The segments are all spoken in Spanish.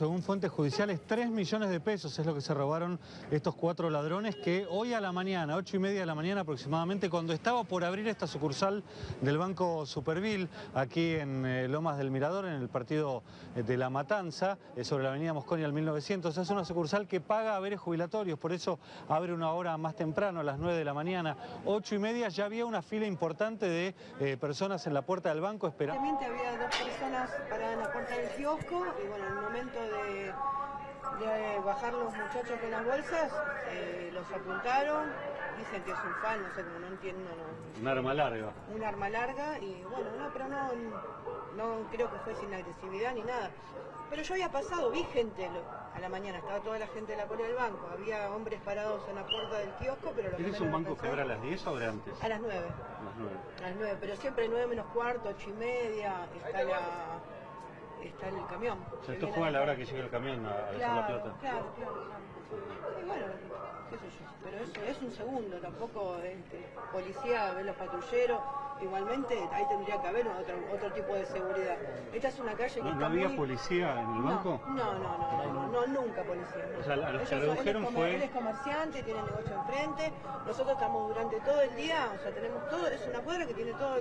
Según fuentes judiciales, 3 millones de pesos es lo que se robaron estos 4 ladrones que hoy a la mañana, 8:30 de la mañana aproximadamente, cuando estaba por abrir esta sucursal del Banco Supervil, aquí en Lomas del Mirador, en el partido de La Matanza, sobre la avenida Mosconi al 1900, es una sucursal que paga haberes jubilatorios, por eso abre una hora más temprano, a las 9 de la mañana. 8:30 ya había una fila importante de personas en la puerta del banco esperando. Había 2 personas paradas en la puerta del kiosco y bueno, en el momento de bajar los muchachos con las bolsas, los apuntaron, dicen que es un fan, no sé, como no entiendo. No. Un arma larga. Un arma larga y bueno, no, pero no creo que fue sin agresividad ni nada. Pero yo había pasado, vi gente a la mañana, estaba toda la gente de la cola del banco, había hombres parados en la puerta del kiosco, pero... ¿Tienes un banco que abre a las 10 o de antes? A las 9. A las 9. A las 9, pero siempre 9 menos cuarto, 8:30, está el camión. O sea, esto fue a la hora que llega el camión a dejar la plata. Claro. Y bueno, qué sé yo, pero eso es un segundo, tampoco policía, ven los patrulleros, igualmente ahí tendría que haber otro tipo de seguridad. Esta es una calle que... ¿No había policía en el banco? No, nunca policía. O sea, a los que redujeron fue... Él es comerciante, tiene negocio enfrente, nosotros estamos durante todo el día, o sea, tenemos todo, es una cuadra que tiene todo...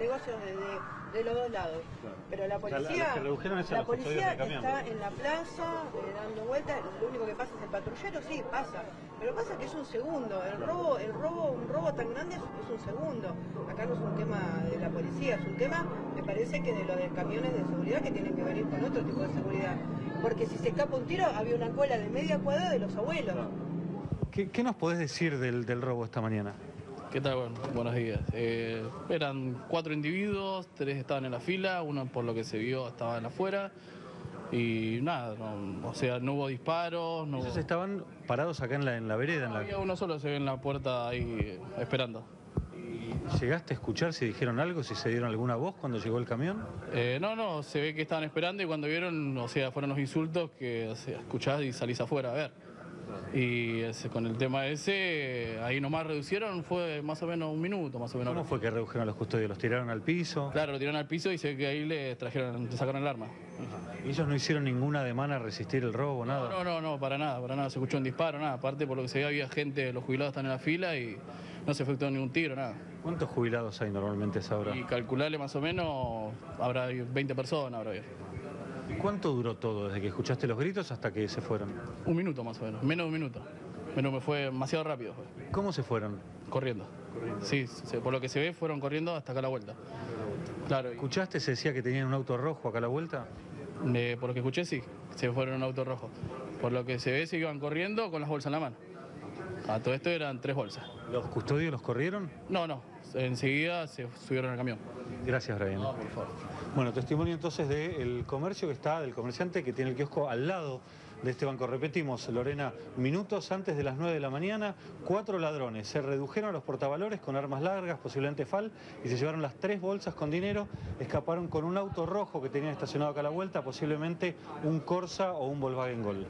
negocios de los dos lados, claro. Pero la policía, está en la plaza dando vueltas, lo único que pasa es el patrullero, sí, pasa, pero pasa que es un segundo, un robo tan grande es un segundo, acá no es un tema de la policía, es un tema, me parece que de los de camiones de seguridad que tienen que venir con otro tipo de seguridad, porque si se escapa un tiro había una cola de media cuadra de los abuelos. ¿Qué nos podés decir del robo esta mañana? ¿Qué tal? Bueno, buenos días. Eran 4 individuos, 3 estaban en la fila, uno por lo que se vio estaban afuera y nada, no hubo disparos. No. ¿Ellos estaban parados acá en la vereda? No, había uno solo, se ve en la puerta ahí esperando. ¿Llegaste a escuchar si dijeron algo, si se dieron alguna voz cuando llegó el camión? No, se ve que estaban esperando y cuando vieron, fueron los insultos que escuchás y salís afuera a ver. Y con el tema ese, ahí nomás reducieron, fue más o menos 1 minuto, más o menos. ¿Cómo fue que redujeron los custodios? ¿Los tiraron al piso? Claro, lo tiraron al piso y se ve que ahí le sacaron el arma. ¿Ellos no hicieron ninguna demanda a resistir el robo, nada? No, para nada, se escuchó un disparo, nada. Aparte, por lo que se ve, había gente, los jubilados están en la fila y no se efectuó ningún tiro, nada. ¿Cuántos jubilados hay normalmente esa hora? Y calcularle más o menos, habrá 20 personas, habrá bien. ¿Cuánto duró todo, desde que escuchaste los gritos hasta que se fueron? 1 minuto más o menos, menos de 1 minuto. Pero me fue demasiado rápido. ¿Cómo se fueron? Corriendo. Sí, por lo que se ve fueron corriendo hasta acá a la vuelta. Claro. ¿Escuchaste? ¿Se decía que tenían un auto rojo acá a la vuelta? Por lo que escuché, sí, se fueron en un auto rojo. Por lo que se ve, se iban corriendo con las bolsas en la mano. A todo esto eran 3 bolsas. ¿Los custodios los corrieron? No. Enseguida se subieron al camión. Gracias, Brian. No, por favor. Bueno, testimonio entonces del comercio que está, del comerciante que tiene el kiosco al lado de este banco. Repetimos, Lorena, minutos antes de las 9 de la mañana, 4 ladrones. Se redujeron a los portavalores con armas largas, posiblemente FAL, y se llevaron las 3 bolsas con dinero. Escaparon con un auto rojo que tenían estacionado acá a la vuelta, posiblemente un Corsa o un Volkswagen Gol.